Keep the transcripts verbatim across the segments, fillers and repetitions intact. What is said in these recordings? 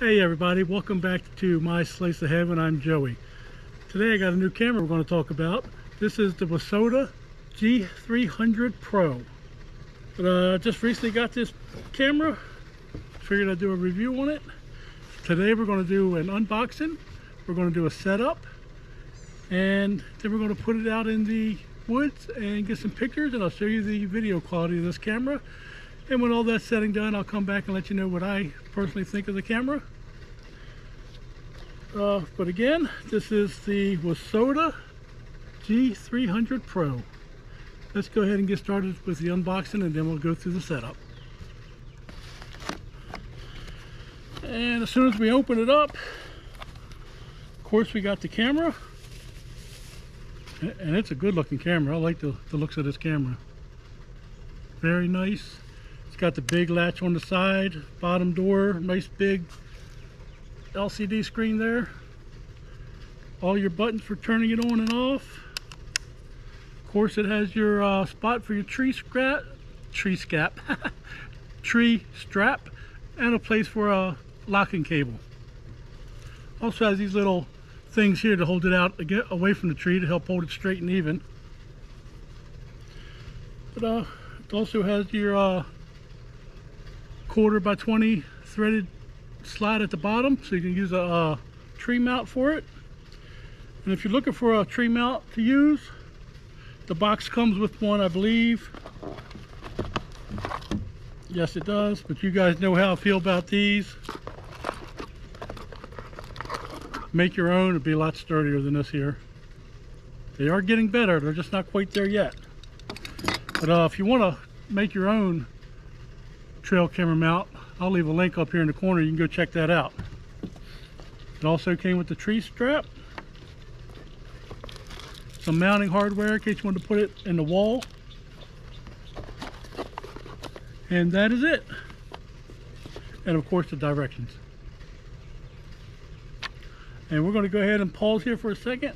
Hey everybody, welcome back to My Slice of Heaven. I'm Joey. Today I got a new camera we're going to talk about. This is the Wosoda G three hundred Pro. But I uh, just recently got this camera. Figured I'd do a review on it. Today we're going to do an unboxing. We're going to do a setup. And then we're going to put it out in the woods and get some pictures, and I'll show you the video quality of this camera. And when all that's said and done, I'll come back and let you know what I personally think of the camera. Uh, but again, this is the Wosoda G three hundred Pro. Let's go ahead and get started with the unboxing, and then we'll go through the setup. And as soon as we open it up, of course we got the camera. And it's a good looking camera. I like the, the looks of this camera. Very nice. It's got the big latch on the side, bottom door, nice big L C D screen there. All your buttons for turning it on and off. Of course, it has your uh, spot for your tree strap, tree strap, tree strap, and a place for a locking cable. Also has these little things here to hold it out again, away from the tree, to help hold it straight and even. But uh, it also has your uh, quarter by twenty threaded slide at the bottom, so you can use a uh, tree mount for it. And if you're looking for a tree mount to use, the box comes with one, I believe. Yes, it does. But you guys know how I feel about these. Make your own. It'd be a lot sturdier than this here. They are getting better. They're just not quite there yet. But uh, if you want to make your own trail camera mount, I'll leave a link up here in the corner. You can go check that out. It also came with the tree strap, some mounting hardware in case you want to put it in the wall. And that is it. And of course the directions. And we're going to go ahead and pause here for a second,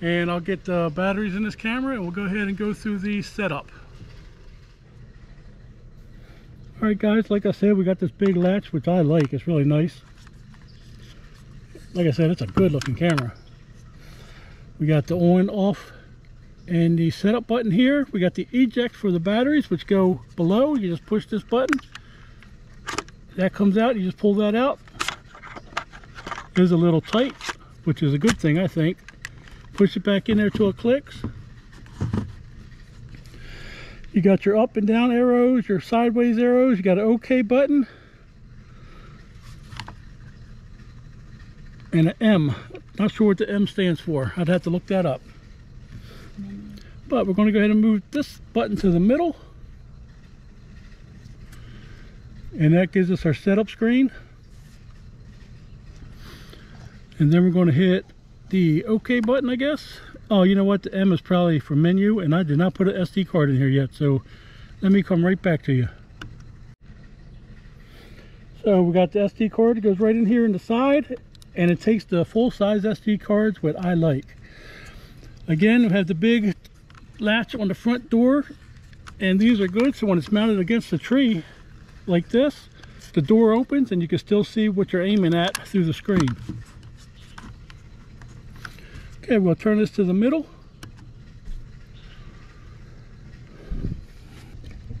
and I'll get the batteries in this camera, and we'll go ahead and go through the setup. All right guys, like I said, we got this big latch, which I like. It's really nice. Like I said, it's a good looking camera. We got the on, off, and the setup button here. We got the eject for the batteries, which go below. You just push this button. That comes out. You just pull that out. It is a little tight, which is a good thing, I think. Push it back in there till it clicks. You got your up and down arrows, your sideways arrows. You got an OK button. And an M. Not sure what the M stands for. I'd have to look that up. But we're going to go ahead and move this button to the middle. And that gives us our setup screen. And then we're going to hit the OK button, I guess. Oh, you know what? The M is probably for menu, and I did not put an S D card in here yet, so let me come right back to you. So we got the S D card. It goes right in here in the side, and it takes the full-size S D cards, what I like. Again, we have the big latch on the front door, and these are good, so when it's mounted against the tree like this, the door opens, and you can still see what you're aiming at through the screen. Okay, we'll turn this to the middle.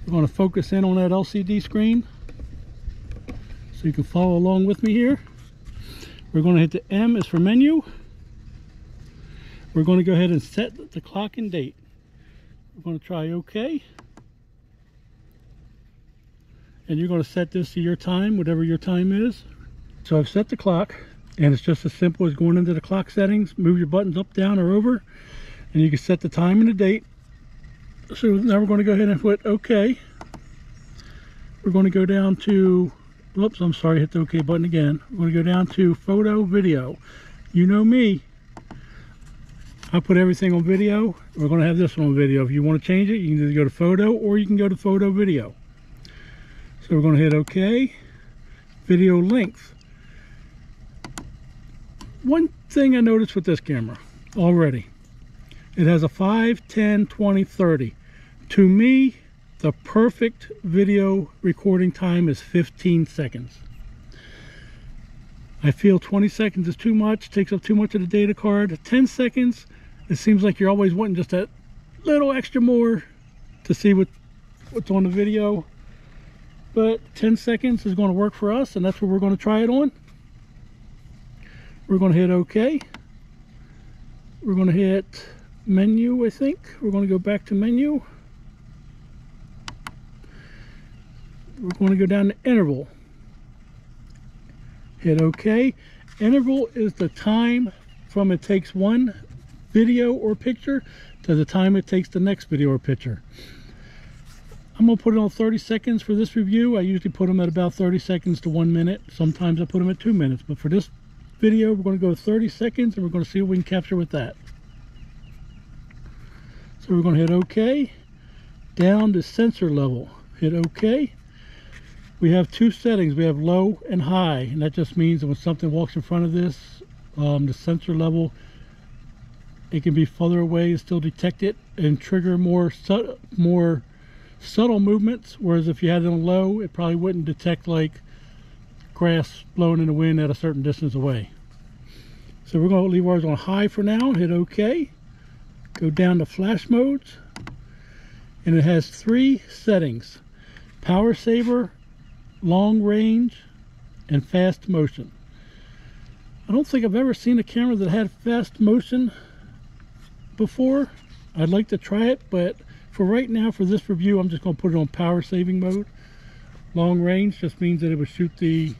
We're going to focus in on that L C D screen so you can follow along with me here. We're going to hit the M is for menu. We're going to go ahead and set the clock and date. We're going to try OK. And you're going to set this to your time, whatever your time is. So I've set the clock. And it's just as simple as going into the clock settings, move your buttons up, down, or over, and you can set the time and the date. So now we're going to go ahead and put OK. We're going to go down to, whoops, I'm sorry, hit the OK button again. We're going to go down to photo, video. You know me. I put everything on video. We're going to have this one on video. If you want to change it, you can either go to photo or you can go to photo, video. So we're going to hit OK. Video length. One thing I noticed with this camera already, it has a five, ten, twenty, thirty. To me, the perfect video recording time is fifteen seconds. I feel twenty seconds is too much, takes up too much of the data card. ten seconds, it seems like you're always wanting just that little extra more to see what what's on the video. But ten seconds is going to work for us, and that's what we're going to try it on. We're going to hit OK. We're going to hit menu, I think. We're going to go back to menu. We're going to go down to interval. Hit OK. Interval is the time from it takes one video or picture to the time it takes the next video or picture. I'm going to put it on thirty seconds for this review. I usually put them at about thirty seconds to one minute. Sometimes I put them at two minutes. But for this video, we're going to go thirty seconds, and we're going to see what we can capture with that. So we're going to hit OK. Down to sensor level. Hit OK. We have two settings. We have low and high, and that just means that when something walks in front of this, um, the sensor level, it can be further away and still detect it and trigger more sub more subtle movements, whereas if you had it on low, it probably wouldn't detect like grass blowing in the wind at a certain distance away. So we're going to leave ours on high for now. Hit OK. Go down to flash modes, and it has three settings: power saver, long range, and fast motion. I don't think I've ever seen a camera that had fast motion before. I'd like to try it, but for right now, for this review, I'm just going to put it on power saving mode. Long range just means that it would shoot the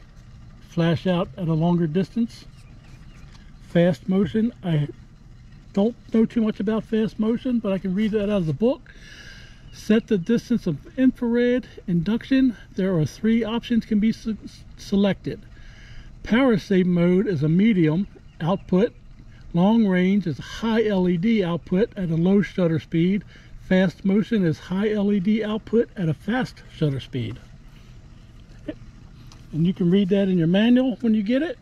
flash out at a longer distance. Fast motion, I don't know too much about fast motion, but I can read that out of the book. Set the distance of infrared induction. There are three options can be selected. Power save mode is a medium output. Long range is high L E D output at a low shutter speed. Fast motion is high L E D output at a fast shutter speed. And you can read that in your manual when you get it.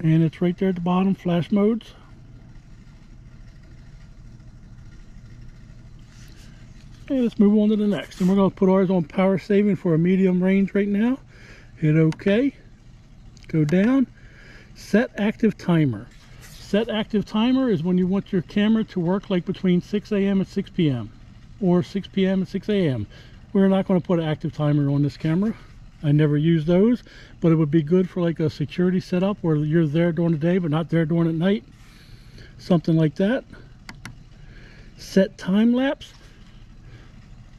And it's right there at the bottom, flash modes. Okay, let's move on to the next, and we're going to put ours on power saving for a medium range right now. Hit OK. Go down. Set active timer. Set active timer is when you want your camera to work like between six A M and six P M or six P M and six A M We're not going to put an active timer on this camera. I never use those, but it would be good for like a security setup where you're there during the day but not there during at night, something like that. Set time lapse.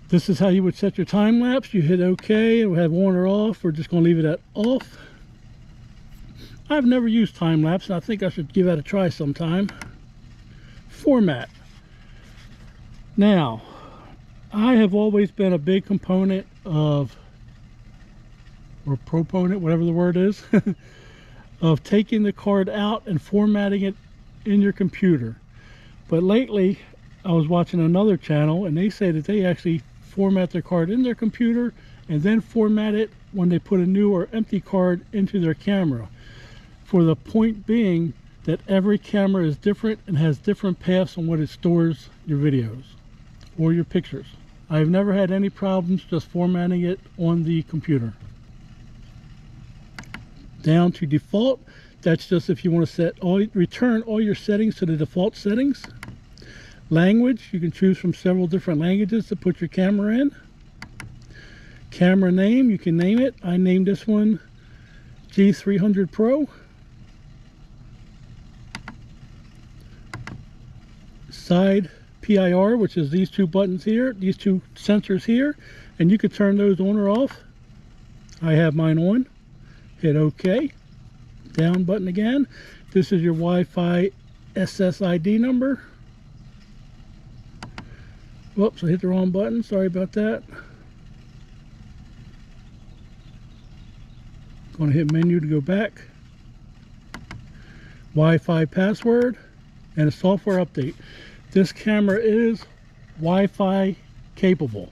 This is how you would set your time lapse. You hit OK, and we have on or off. We're just going to leave it at off. I've never used time lapse, and I think I should give that a try sometime. Format. Now, I have always been a big component of, or proponent, whatever the word is, of taking the card out and formatting it in your computer. But lately, I was watching another channel, and they say that they actually format their card in their computer and then format it when they put a new or empty card into their camera, for the point being that every camera is different and has different paths on what it stores your videos or your pictures. I've never had any problems just formatting it on the computer. Down to default, that's just if you want to set all, return all your settings to the default settings. Language, you can choose from several different languages to put your camera in. Camera name, you can name it. I named this one G three hundred Pro. Side P I R, which is these two buttons here, these two sensors here, and you could turn those on or off. I have mine on. Hit OK. Down button again. This is your Wi-Fi S S I D number. Whoops, I hit the wrong button. Sorry about that. I'm going to hit menu to go back. Wi-Fi password and a software update. This camera is Wi-Fi capable.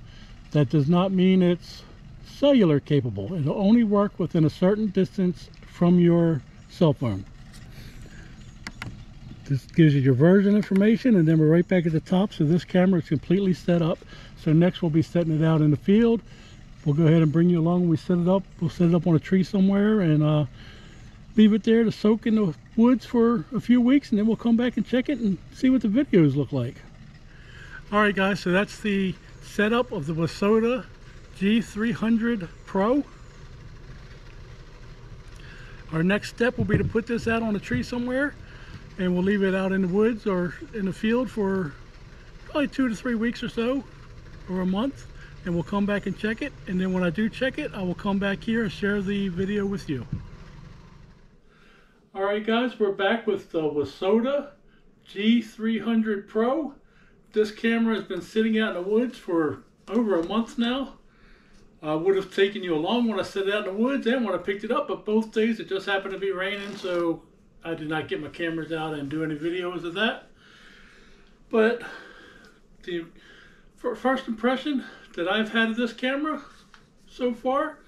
That does not mean it's cellular capable. It'll only work within a certain distance from your cell phone. This gives you your version information, and then we're right back at the top. So this camera is completely set up. So next we'll be setting it out in the field, we'll go ahead and bring you along. We set it up, we'll set it up on a tree somewhere and uh, leave it there to soak in the woods for a few weeks, and then we'll come back and check it and see what the videos look like. Alright guys, so that's the setup of the Wosoda G three hundred Pro. Our next step will be to put this out on a tree somewhere, and we'll leave it out in the woods or in the field for probably two to three weeks or so, or a month, and we'll come back and check it. And then when I do check it, I will come back here and share the video with you. All right guys, we're back with the Wosoda G three hundred Pro. This camera has been sitting out in the woods for over a month now. I would have taken you along when I set it out in the woods and when I picked it up, but both days it just happened to be raining, so I did not get my cameras out and do any videos of that. But the first impression that I've had of this camera so far,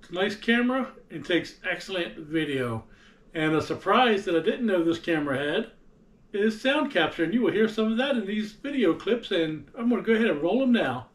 it's a nice camera and takes excellent video. And a surprise that I didn't know this camera had is sound capture, and you will hear some of that in these video clips, and I'm going to go ahead and roll them now.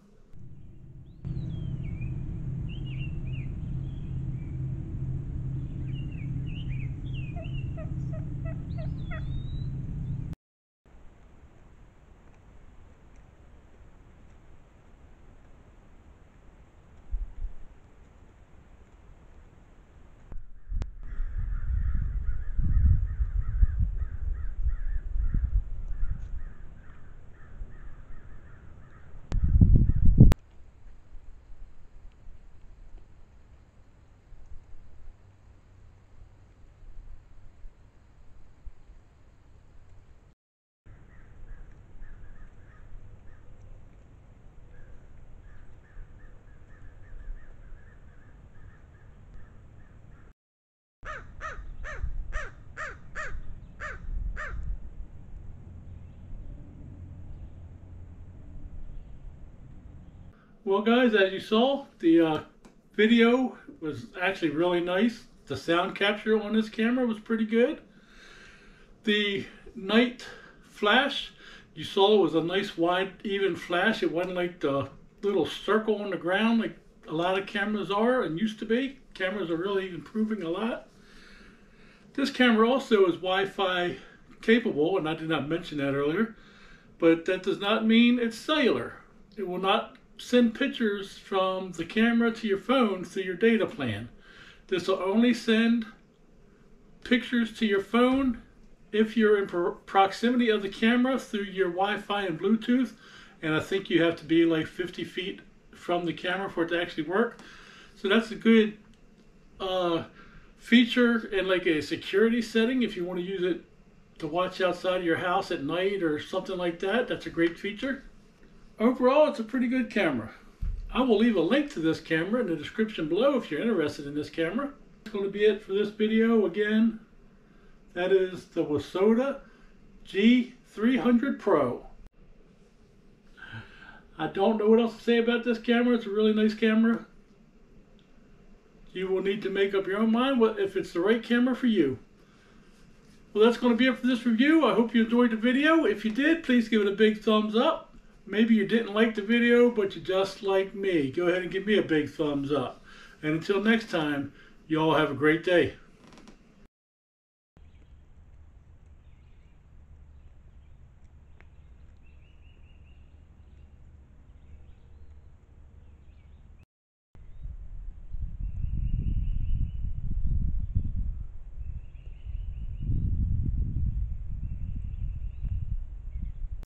Well guys, as you saw, the uh, video was actually really nice. The sound capture on this camera was pretty good. The night flash, you saw, it was a nice wide even flash. It wasn't like the little circle on the ground like a lot of cameras are and used to be. Cameras are really improving a lot. This camera also is Wi-Fi capable, and I did not mention that earlier, but that does not mean it's cellular. It will not send pictures from the camera to your phone through your data plan. This will only send pictures to your phone if you're in pro proximity of the camera through your Wi-Fi and Bluetooth, and I think you have to be like fifty feet from the camera for it to actually work. So that's a good uh, feature and like a security setting if you want to use it to watch outside your house at night or something like that. That's a great feature. Overall, it's a pretty good camera. I will leave a link to this camera in the description below if you're interested in this camera. That's going to be it for this video. Again, that is the Wosoda G three hundred Pro. I don't know what else to say about this camera. It's a really nice camera. You will need to make up your own mind if it's the right camera for you. Well, that's going to be it for this review. I hope you enjoyed the video. If you did, please give it a big thumbs up. Maybe you didn't like the video, but you just like me. Go ahead and give me a big thumbs up. And until next time, y'all have a great day.